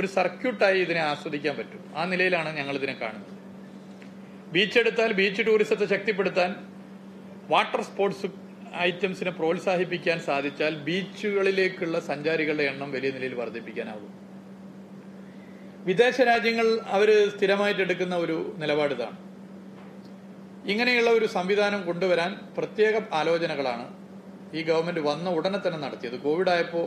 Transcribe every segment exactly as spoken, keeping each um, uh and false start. ഒരു സർക്യൂട്ടായി ഇതിനെ ആസ്വദിക്കാൻ പറ്റും. ആ നിലയിലാണ് ഞങ്ങളിതിനെ കാണുന്നത്. ബീച്ച് എടുത്താൽ ബീച്ച് ടൂറിസത്തെ ശക്തിപ്പെടുത്താൻ, വാട്ടർ സ്പോർട്സ് ഐറ്റംസിനെ പ്രോത്സാഹിപ്പിക്കാൻ സാധിച്ചാൽ ബീച്ചുകളിലേക്കുള്ള സഞ്ചാരികളുടെ എണ്ണം വലിയ നിലയിൽ വർദ്ധിപ്പിക്കാനാകും. വിദേശ രാജ്യങ്ങൾ അവർ സ്ഥിരമായിട്ട് എടുക്കുന്ന ഒരു നിലപാട് ഇതാണ്. ഇങ്ങനെയുള്ള ഒരു സംവിധാനം കൊണ്ടുവരാൻ പ്രത്യേക ആലോചനകളാണ് ഈ ഗവൺമെൻറ് വന്ന ഉടനെ തന്നെ നടത്തിയത്. കോവിഡായപ്പോൾ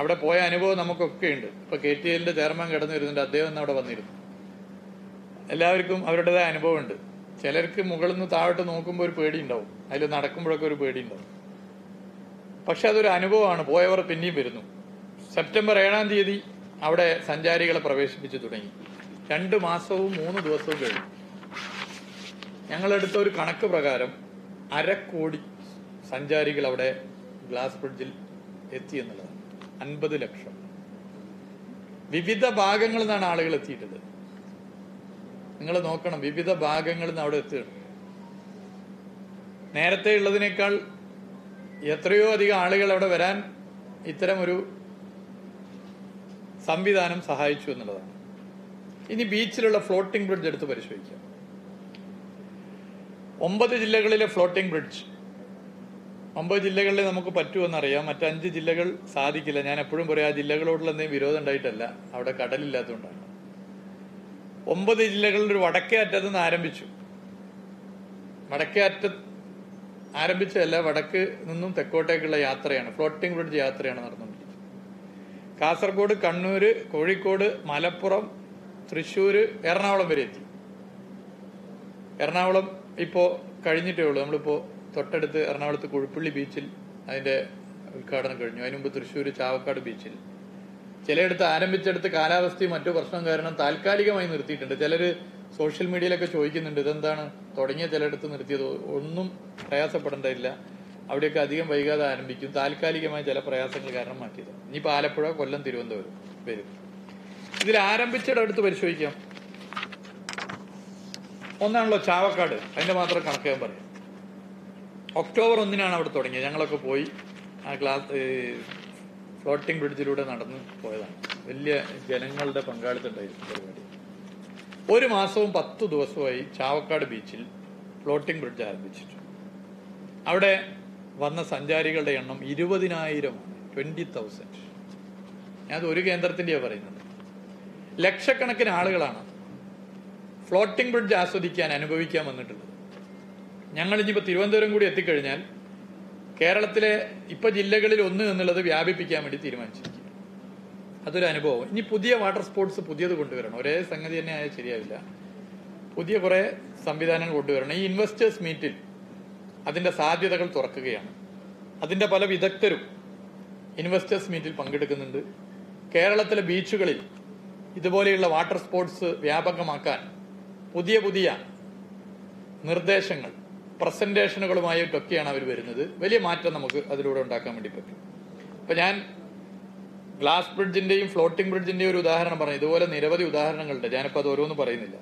അവിടെ പോയ അനുഭവം നമുക്കൊക്കെ ഉണ്ട്. ഇപ്പോൾ കെ ടി എല്ലിൻ്റെ ചെയർമാൻ കിടന്നു വരുന്നുണ്ട്, അദ്ദേഹം ഇന്ന് അവിടെ വന്നിരുന്നു. എല്ലാവർക്കും അവരുടേതായ അനുഭവമുണ്ട്. ചിലർക്ക് മുകളിൽ നിന്ന് താഴോട്ട് നോക്കുമ്പോൾ ഒരു പേടിയുണ്ടാവും, അതിൽ നടക്കുമ്പോഴൊക്കെ ഒരു പേടിയുണ്ടാവും. പക്ഷെ അതൊരു അനുഭവമാണ്, പോയവർ പിന്നെയും വരുന്നു. സെപ്റ്റംബർ ഏഴാം തീയതി അവിടെ സഞ്ചാരികളെ പ്രവേശിപ്പിച്ചു തുടങ്ങി. രണ്ട് മാസവും മൂന്ന് ദിവസവും കഴിഞ്ഞു. ഞങ്ങളെടുത്ത ഒരു കണക്ക് പ്രകാരം അരക്കോടി സഞ്ചാരികൾ അവിടെ ഗ്ലാസ് ബ്രിഡ്ജിൽ എത്തി എന്നുള്ളതാണ്. അൻപത് ലക്ഷം വിവിധ ഭാഗങ്ങളിൽ നിന്നാണ് ആളുകൾ എത്തിയിട്ടുള്ളത്. നിങ്ങൾ നോക്കണം, വിവിധ ഭാഗങ്ങളിൽ നിന്ന് അവിടെ എത്തിയിട്ടുണ്ട്. നേരത്തെ ഉള്ളതിനേക്കാൾ എത്രയോ അധികം ആളുകൾ അവിടെ വരാൻ ഇത്തരം ഒരു സംവിധാനം സഹായിച്ചു എന്നുള്ളതാണ്. ഇനി ബീച്ചിലുള്ള ഫ്ലോട്ടിംഗ് ബ്രിഡ്ജ് എടുത്ത് പരിശോധിക്കാം. ഒമ്പത് ജില്ലകളിലെ ഫ്ലോട്ടിംഗ് ബ്രിഡ്ജ്, ഒമ്പത് ജില്ലകളിലെ നമുക്ക് പറ്റുമെന്നറിയാം, മറ്റഞ്ച് ജില്ലകൾ സാധിക്കില്ല. ഞാൻ എപ്പോഴും പറയാം, ആ ജില്ലകളോടുള്ള എന്തെങ്കിലും വിരോധം ഉണ്ടായിട്ടല്ല, അവിടെ കടലില്ലാത്തതുകൊണ്ടാണ്. ഒമ്പത് ജില്ലകളിൽ ഒരു വടക്കേ അറ്റത്ത് നിന്ന് ആരംഭിച്ചു. വടക്കേ അറ്റത്ത് ആരംഭിച്ചതല്ല, വടക്ക് നിന്നും തെക്കോട്ടേക്കുള്ള യാത്രയാണ്, ഫ്ലോട്ടിംഗ് ബ്രിഡ്ജ് യാത്രയാണ് നടന്നുകൊണ്ടിരിക്കുന്നത്. കാസർഗോഡ്, കണ്ണൂർ, കോഴിക്കോട്, മലപ്പുറം, തൃശ്ശൂർ, എറണാകുളം വരെ എത്തി. എറണാകുളം ഇപ്പോൾ കഴിഞ്ഞിട്ടേ ഉള്ളൂ. നമ്മളിപ്പോൾ തൊട്ടടുത്ത് എറണാകുളത്ത് കുഴുപ്പള്ളി ബീച്ചിൽ അതിൻ്റെ ഉദ്ഘാടനം കഴിഞ്ഞു. അതിന് മുമ്പ് തൃശ്ശൂർ ചാവക്കാട് ബീച്ചിൽ. ചിലയിടത്ത് ആരംഭിച്ചെടുത്ത് കാലാവസ്ഥയും മറ്റു പ്രശ്നം കാരണം താൽക്കാലികമായി നിർത്തിയിട്ടുണ്ട്. ചിലർ സോഷ്യൽ മീഡിയയിലൊക്കെ ചോദിക്കുന്നുണ്ട്, ഇതെന്താണ് തുടങ്ങിയ ചിലയിടത്ത് നിർത്തിയത്. ഒന്നും പ്രയാസപ്പെടേണ്ടതില്ല, അവിടെയൊക്കെ അധികം വൈകാതെ ആരംഭിക്കും. താൽക്കാലികമായ ചില പ്രയാസങ്ങൾ കാരണം മാറ്റിയത്. ഇനിയിപ്പോൾ ആലപ്പുഴ, കൊല്ലം, തിരുവനന്തപുരം വരും. ഇതിൽ ആരംഭിച്ചിടത്ത് പരിശോധിക്കാം. ഒന്നാണല്ലോ ചാവക്കാട്, അതിൻ്റെ മാത്രം കണക്ക് ഞാൻ പറയാം. ഒക്ടോബർ ഒന്നിനാണ് അവിടെ തുടങ്ങിയത്. ഞങ്ങളൊക്കെ പോയി ആ ഗ്ലാസ് ഫ്ലോട്ടിംഗ് ബ്രിഡ്ജിലൂടെ നടന്ന് പോയതാണ്. വലിയ ജനങ്ങളുടെ പങ്കാളിത്തം ഉണ്ടായിരുന്നു പരിപാടി. ഒരു മാസവും പത്തു ദിവസമായി ചാവക്കാട് ബീച്ചിൽ ഫ്ലോട്ടിംഗ് ബ്രിഡ്ജ് ആരംഭിച്ചിട്ടുണ്ട്. അവിടെ വന്ന സഞ്ചാരികളുടെ എണ്ണം ഇരുപതിനായിരമാണ്, ട്വൻറ്റി തൗസൻഡ്. ഞാനത് ഒരു കേന്ദ്രത്തിൻ്റെയാണ് പറയുന്നത്. ലക്ഷക്കണക്കിന് ആളുകളാണ് ഫ്ലോട്ടിംഗ് ബ്രിഡ്ജ് ആസ്വദിക്കാൻ, അനുഭവിക്കാൻ വന്നിട്ടുള്ളത്. ഞങ്ങളിപ്പോൾ തിരുവനന്തപുരം കൂടി എത്തിക്കഴിഞ്ഞാൽ കേരളത്തിലെ ഇപ്പോൾ ജില്ലകളിൽ ഒന്ന് എന്നുള്ളത് വ്യാപിപ്പിക്കാൻ വേണ്ടി തീരുമാനിച്ചിരിക്കും. അതൊരു അനുഭവം. ഇനി പുതിയ വാട്ടർ സ്പോർട്സ് പുതിയത് കൊണ്ടുവരണം. ഒരേ സംഗതി തന്നെ ആയാൽ ശരിയാവില്ല, പുതിയ കുറേ സംവിധാനങ്ങൾ കൊണ്ടുവരണം. ഈ ഇൻവെസ്റ്റേഴ്സ് മീറ്റിൽ അതിൻ്റെ സാധ്യതകൾ തുറക്കുകയാണ്. അതിൻ്റെ പല വിദഗ്ധരും ഇൻവെസ്റ്റേഴ്സ് മീറ്റിൽ പങ്കെടുക്കുന്നുണ്ട്. കേരളത്തിലെ ബീച്ചുകളിൽ ഇതുപോലെയുള്ള വാട്ടർ സ്പോർട്സ് വ്യാപകമാക്കാൻ പുതിയ പുതിയ നിർദ്ദേശങ്ങൾ പ്രസൻറ്റേഷനുകളുമായിട്ടൊക്കെയാണ് അവർ വരുന്നത്. വലിയ മാറ്റം നമുക്ക് അതിലൂടെ ഉണ്ടാക്കാൻ വേണ്ടി പറ്റും. അപ്പം ഞാൻ ഗ്ലാസ് ബ്രിഡ്ജിൻ്റെയും ഫ്ലോട്ടിംഗ് ബ്രിഡ്ജിൻ്റെയും ഒരു ഉദാഹരണം പറഞ്ഞു. ഇതുപോലെ നിരവധി ഉദാഹരണങ്ങളുണ്ട്, ഞാനിപ്പോൾ അത് ഓരോന്നും പറയുന്നില്ല.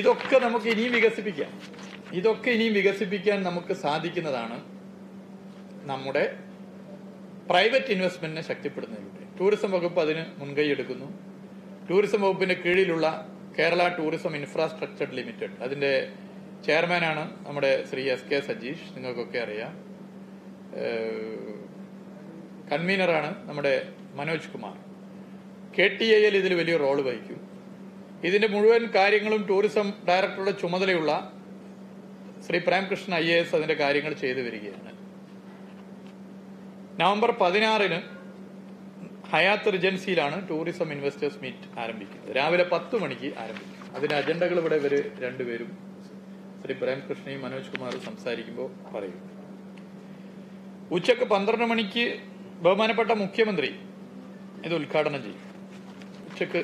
ഇതൊക്കെ നമുക്ക് ഇനിയും വികസിപ്പിക്കാം. ഇതൊക്കെ ഇനിയും വികസിപ്പിക്കാൻ നമുക്ക് സാധിക്കുന്നതാണ് നമ്മുടെ പ്രൈവറ്റ് ഇൻവെസ്റ്റ്മെൻറ്റിനെ ശക്തിപ്പെടുന്നതിലൂടെ. ടൂറിസം വകുപ്പ് അതിന് മുൻകൈ എടുക്കുന്നു. ടൂറിസം വകുപ്പിൻ്റെ കീഴിലുള്ള കേരള ടൂറിസം ഇൻഫ്രാസ്ട്രക്ചർ ലിമിറ്റഡ്, അതിൻ്റെ ചെയർമാനാണ് നമ്മുടെ ശ്രീ എസ് കെ സജീഷ്, നിങ്ങൾക്കൊക്കെ അറിയാം. കൺവീനറാണ് നമ്മുടെ Manoj Kumar. K T A L ഇതിൽ വലിയ റോള് വഹിക്കും. ഇതിന്റെ മുഴുവൻ കാര്യങ്ങളും ടൂറിസം ഡയറക്ടറുടെ ചുമതലയുള്ള Shri Premkrishna I A S അതിന്റെ കാര്യങ്ങൾ ചെയ്തു വരികയാണ്. നവംബർ പതിനാറിന് ഹയാത്ത് റിജൻസിയിലാണ് ടൂറിസം ഇൻവെസ്റ്റേഴ്സ് മീറ്റ് ആരംഭിക്കുന്നത്. രാവിലെ പത്ത് മണിക്ക് ആരംഭിക്കും. അതിന്റെ അജണ്ടകൾ ഇവിടെ ഇവർ രണ്ടുപേരും ശ്രീ പ്രേംകൃഷ്ണയും മനോജ് കുമാറും സംസാരിക്കുമ്പോൾ പറയും. ഉച്ചക്ക് പന്ത്രണ്ട് മണിക്ക് ബഹുമാനപ്പെട്ട മുഖ്യമന്ത്രി ഇത് ഉദ്ഘാടനം ചെയ്യും. ഉച്ചക്ക്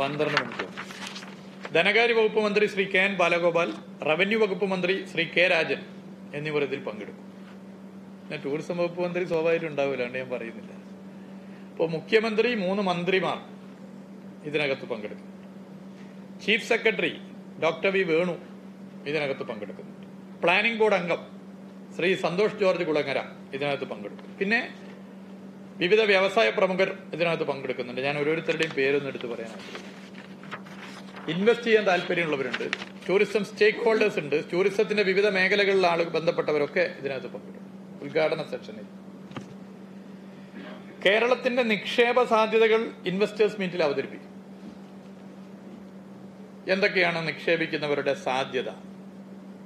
പന്ത്രണ്ട് മണിക്ക് ധനകാര്യ വകുപ്പ് മന്ത്രി Shri K N Balagopal, revenue വകുപ്പ് മന്ത്രി ശ്രീ കെ രാജൻ എന്നിവർ ഇതിൽ പങ്കെടുക്കും. പിന്നെ ടൂറിസം വകുപ്പ് മന്ത്രി സ്വാഭാവികം ഉണ്ടാവില്ല, അതുകൊണ്ട് ഞാൻ പറയുന്നില്ല. അപ്പോൾ മുഖ്യമന്ത്രി, മൂന്ന് മന്ത്രിമാർ ഇതിനകത്ത് പങ്കെടുക്കും. Chief secretary doctor V Venu ഇതിനകത്ത് പങ്കെടുക്കുന്നുണ്ട്. പ്ലാനിംഗ് ബോർഡ് അംഗം ശ്രീ സന്തോഷ് ജോർജ് കുളങ്ങര ഇതിനകത്ത് പങ്കെടുക്കും. പിന്നെ വിവിധ വ്യവസായ പ്രമുഖർ ഇതിനകത്ത് പങ്കെടുക്കുന്നുണ്ട്. ഞാൻ ഓരോരുത്തരുടെയും പേരൊന്നും എടുത്ത് പറയാൻ ആഗ്രഹിക്കുന്നു. ഇൻവെസ്റ്റ് ചെയ്യാൻ താല്പര്യമുള്ളവരുണ്ട്, ടൂറിസം സ്റ്റേക്ക് ഹോൾഡേഴ്സ് ഉണ്ട്, ടൂറിസത്തിന്റെ വിവിധ മേഖലകളിലുള്ള ആളുകൾ ബന്ധപ്പെട്ടവരൊക്കെ ഇതിനകത്ത് പങ്കെടുക്കും. ഉദ്ഘാടന സെക്ഷനിൽ കേരളത്തിന്റെ നിക്ഷേപ സാധ്യതകൾ ഇൻവെസ്റ്റേഴ്സ് മീറ്റിൽ അവതരിപ്പിക്കും. എന്തൊക്കെയാണ് നിക്ഷേപിക്കുന്നവരുടെ സാധ്യത,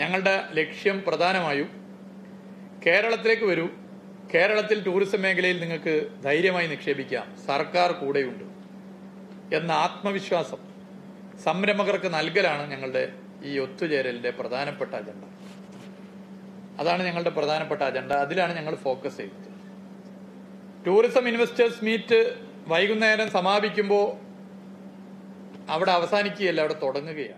ഞങ്ങളുടെ ലക്ഷ്യം പ്രധാനമായും കേരളത്തിലേക്ക് വരൂ, കേരളത്തിൽ ടൂറിസം മേഖലയിൽ നിങ്ങൾക്ക് ധൈര്യമായി നിക്ഷേപിക്കാം, സർക്കാർ കൂടെയുണ്ട് എന്ന ആത്മവിശ്വാസം സംരംഭകർക്ക് നൽകലാണ് ഞങ്ങളുടെ ഈ ഒത്തുചേരലിൻ്റെ പ്രധാനപ്പെട്ട അജണ്ട. അതാണ് ഞങ്ങളുടെ പ്രധാനപ്പെട്ട അജണ്ട, അതിലാണ് ഞങ്ങൾ ഫോക്കസ് ചെയ്തത്. ടൂറിസം ഇൻവെസ്റ്റേഴ്സ് മീറ്റ് വൈകുന്നേരം സമാപിക്കുമ്പോൾ അവിടെ അവസാനിക്കുകയല്ല, അവിടെ തുടങ്ങുകയാണ്.